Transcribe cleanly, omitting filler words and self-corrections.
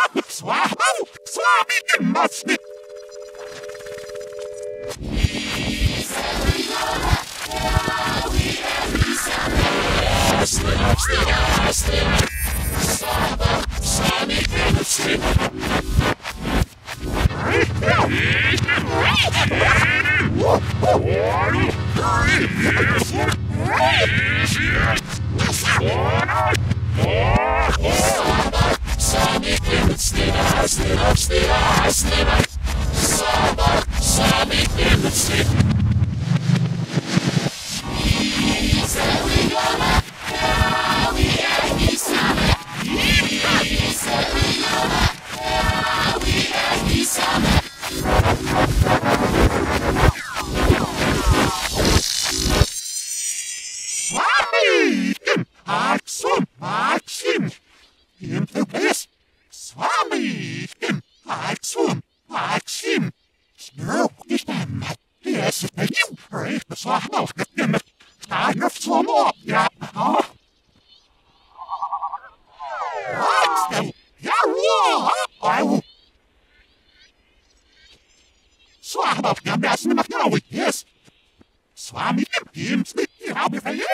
Swami, yes. Swami, him, speak, I'll be for you.